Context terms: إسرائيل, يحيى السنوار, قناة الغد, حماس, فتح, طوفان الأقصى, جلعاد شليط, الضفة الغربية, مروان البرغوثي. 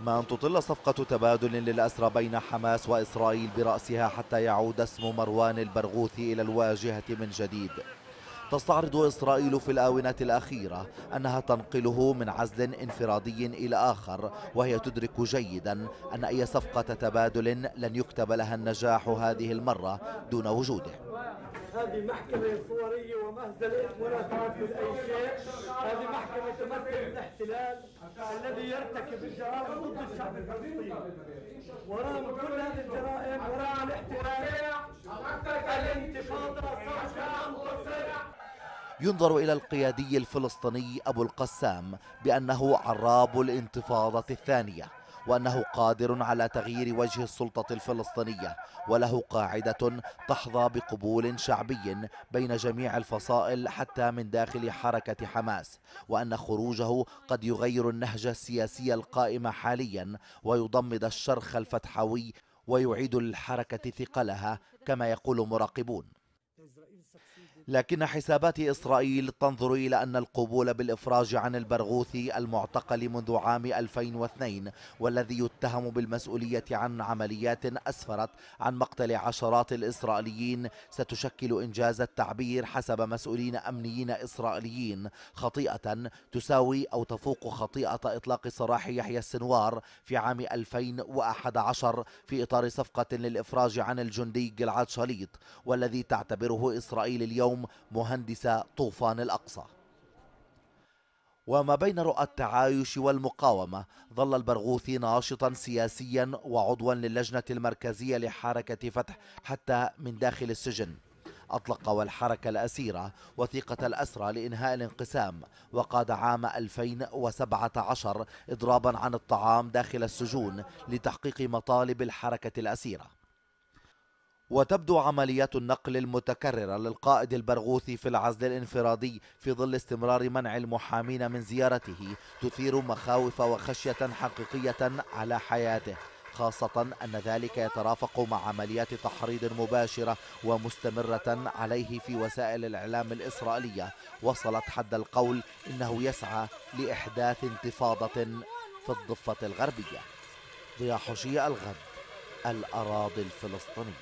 ما أن تطل صفقة تبادل للأسرى بين حماس وإسرائيل برأسها حتى يعود اسم مروان البرغوثي إلى الواجهة من جديد. تستعرض إسرائيل في الآونة الأخيرة أنها تنقله من عزل انفرادي إلى آخر، وهي تدرك جيدا أن أي صفقة تبادل لن يكتب لها النجاح هذه المرة دون وجوده. هذه محكمة صورية ومهزلة ولا تعدل أي شيء، هذه محكمة تمثل الاحتلال الذي يرتكب الجرائم ضد الشعب الفلسطيني. وراء كل هذه الجرائم، وراء الاحتلال، الانتفاضة صعبة. ينظر إلى القيادي الفلسطيني أبو القسام بأنه عراب الانتفاضة الثانية، وأنه قادر على تغيير وجه السلطة الفلسطينية، وله قاعدة تحظى بقبول شعبي بين جميع الفصائل حتى من داخل حركة حماس، وأن خروجه قد يغير النهج السياسي القائم حاليا ويضمد الشرخ الفتحوي ويعيد للحركة ثقلها كما يقول مراقبون. لكن حسابات إسرائيل تنظر إلى أن القبول بالإفراج عن البرغوثي المعتقل منذ عام 2002 والذي يتهم بالمسؤولية عن عمليات أسفرت عن مقتل عشرات الإسرائيليين ستشكل إنجاز التعبير حسب مسؤولين أمنيين إسرائيليين خطيئة تساوي أو تفوق خطيئة إطلاق سراح يحيى السنوار في عام 2011 في إطار صفقة للإفراج عن الجندي جلعاد شليط، والذي تعتبره إسرائيل اليوم مهندس طوفان الأقصى. وما بين رؤى التعايش والمقاومة، ظل البرغوثي ناشطا سياسيا وعضوا للجنة المركزية لحركة فتح حتى من داخل السجن. أطلق والحركة الأسيرة وثيقة الأسرى لإنهاء الانقسام، وقاد عام 2017 إضرابا عن الطعام داخل السجون لتحقيق مطالب الحركة الأسيرة. وتبدو عمليات النقل المتكررة للقائد البرغوثي في العزل الانفرادي في ظل استمرار منع المحامين من زيارته تثير مخاوف وخشية حقيقية على حياته، خاصة أن ذلك يترافق مع عمليات تحريض مباشرة ومستمرة عليه في وسائل الإعلام الإسرائيلية وصلت حد القول إنه يسعى لإحداث انتفاضة في الضفة الغربية. ضياء حشي، الغد، الأراضي الفلسطينية.